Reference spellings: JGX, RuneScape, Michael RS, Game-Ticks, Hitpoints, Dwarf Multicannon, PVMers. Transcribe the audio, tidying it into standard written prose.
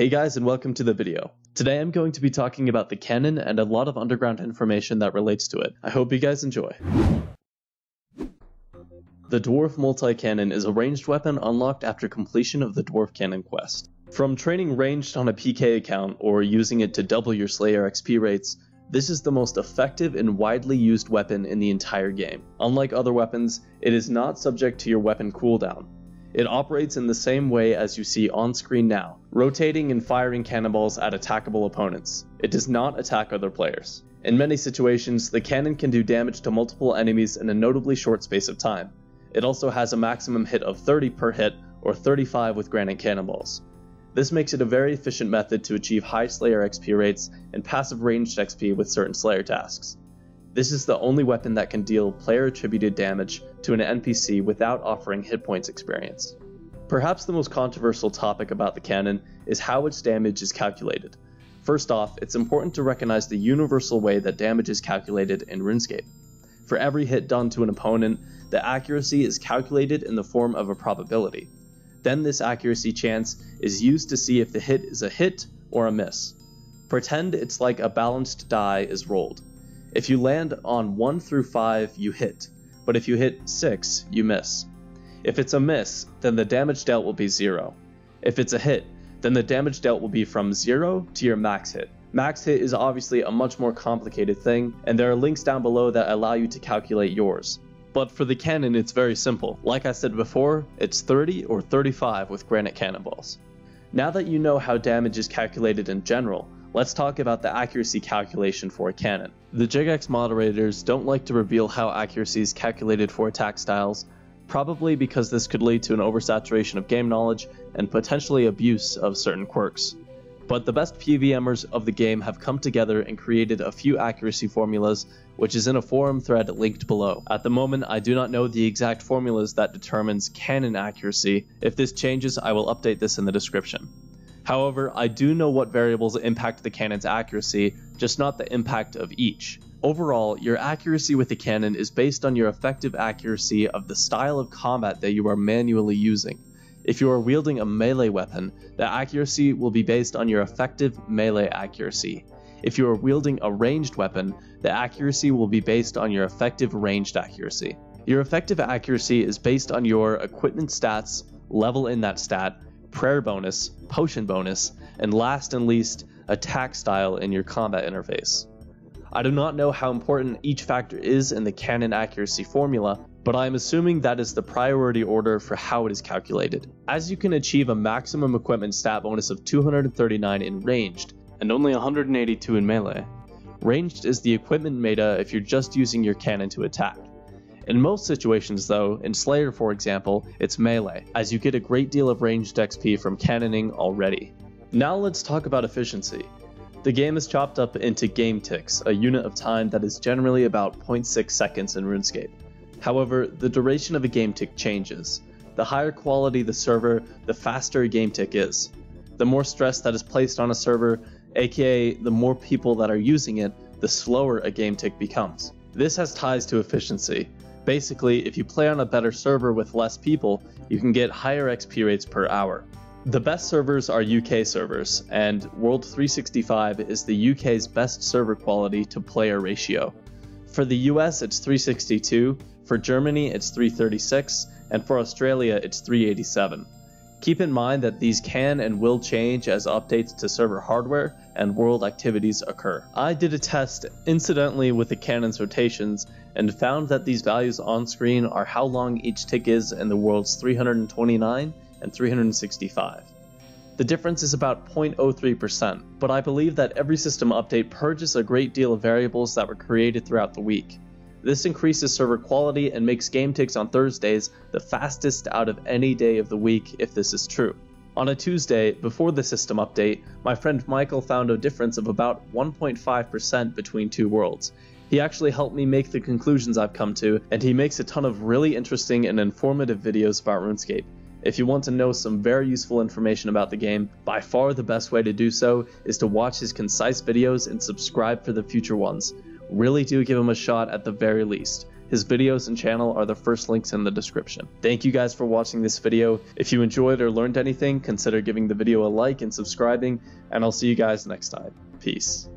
Hey guys, and welcome to the video. Today I'm going to be talking about the cannon and a lot of underground information that relates to it. I hope you guys enjoy. The Dwarf Multicannon is a ranged weapon unlocked after completion of the Dwarf Cannon quest. From training ranged on a PK account or using it to double your Slayer XP rates, this is the most effective and widely used weapon in the entire game. Unlike other weapons, it is not subject to your weapon cooldown. It operates in the same way as you see on screen now, rotating and firing cannonballs at attackable opponents. It does not attack other players. In many situations, the cannon can do damage to multiple enemies in a notably short space of time. It also has a maximum hit of 30 per hit, or 35 with granite cannonballs. This makes it a very efficient method to achieve high Slayer XP rates and passive ranged XP with certain Slayer tasks. This is the only weapon that can deal player-attributed damage to an NPC without offering hit points experience. Perhaps the most controversial topic about the cannon is how its damage is calculated. First off, it's important to recognize the universal way that damage is calculated in RuneScape. For every hit done to an opponent, the accuracy is calculated in the form of a probability. Then this accuracy chance is used to see if the hit is a hit or a miss. Pretend it's like a balanced die is rolled. If you land on 1 through 5, you hit, but if you hit 6, you miss. If it's a miss, then the damage dealt will be 0. If it's a hit, then the damage dealt will be from 0 to your max hit. Max hit is obviously a much more complicated thing, and there are links down below that allow you to calculate yours. But for the cannon, it's very simple. Like I said before, it's 30 or 35 with granite cannonballs. Now that you know how damage is calculated in general, let's talk about the accuracy calculation for a cannon. The JGX moderators don't like to reveal how accuracy is calculated for attack styles, probably because this could lead to an oversaturation of game knowledge and potentially abuse of certain quirks. But the best PVMers of the game have come together and created a few accuracy formulas, which is in a forum thread linked below. At the moment, I do not know the exact formulas that determines cannon accuracy. If this changes, I will update this in the description. However, I do know what variables impact the cannon's accuracy, just not the impact of each. Overall, your accuracy with the cannon is based on your effective accuracy of the style of combat that you are manually using. If you are wielding a melee weapon, the accuracy will be based on your effective melee accuracy. If you are wielding a ranged weapon, the accuracy will be based on your effective ranged accuracy. Your effective accuracy is based on your equipment stats, level in that stat, prayer bonus, potion bonus, and last and least, attack style in your combat interface. I do not know how important each factor is in the cannon accuracy formula, but I am assuming that is the priority order for how it is calculated, as you can achieve a maximum equipment stat bonus of 239 in ranged, and only 182 in melee. Ranged is the equipment meta if you're just using your cannon to attack. In most situations though, in Slayer for example, it's melee, as you get a great deal of ranged XP from cannoning already. Now let's talk about efficiency. The game is chopped up into game ticks, a unit of time that is generally about 0.6 seconds in RuneScape. However, the duration of a game tick changes. The higher quality the server, the faster a game tick is. The more stress that is placed on a server, aka the more people that are using it, the slower a game tick becomes. This has ties to efficiency. Basically, if you play on a better server with less people, you can get higher XP rates per hour. The best servers are UK servers, and World 365 is the UK's best server quality to player ratio. For the US it's 362, for Germany it's 336, and for Australia it's 387. Keep in mind that these can and will change as updates to server hardware and world activities occur. I did a test incidentally with the cannon's rotations and found that these values on screen are how long each tick is in the worlds 329 and 365. The difference is about 0.03%, but I believe that every system update purges a great deal of variables that were created throughout the week. This increases server quality and makes game ticks on Thursdays the fastest out of any day of the week if this is true. On a Tuesday, before the system update, my friend Michael found a difference of about 1.5% between two worlds. He actually helped me make the conclusions I've come to, and he makes a ton of really interesting and informative videos about RuneScape. If you want to know some very useful information about the game, by far the best way to do so is to watch his concise videos and subscribe for the future ones. Really do give him a shot at the very least. His videos and channel are the first links in the description. Thank you guys for watching this video. If you enjoyed or learned anything, consider giving the video a like and subscribing, and I'll see you guys next time. Peace.